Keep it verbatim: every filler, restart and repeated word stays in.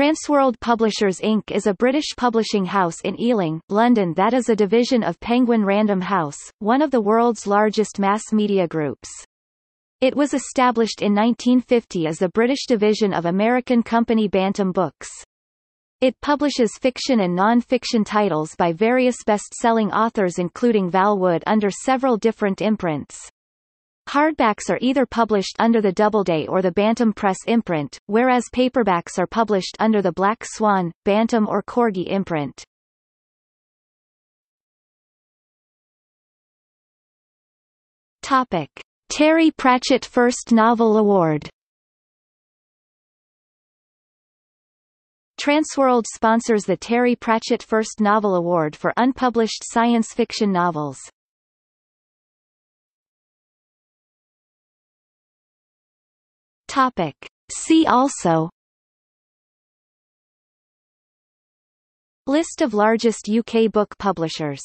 Transworld Publishers Incorporated is a British publishing house in Ealing, London that is a division of Penguin Random House, one of the world's largest mass media groups. It was established in nineteen fifty as the British division of American company Bantam Books. It publishes fiction and non-fiction titles by various best-selling authors including Val Wood under several different imprints. Hardbacks are either published under the Doubleday or the Bantam Press imprint, whereas paperbacks are published under the Black Swan, Bantam or Corgi imprint. Topic: Terry Pratchett First Novel Award. Transworld sponsors the Terry Pratchett First Novel Award for unpublished science fiction novels. Topic. See also: List of largest U K book publishers.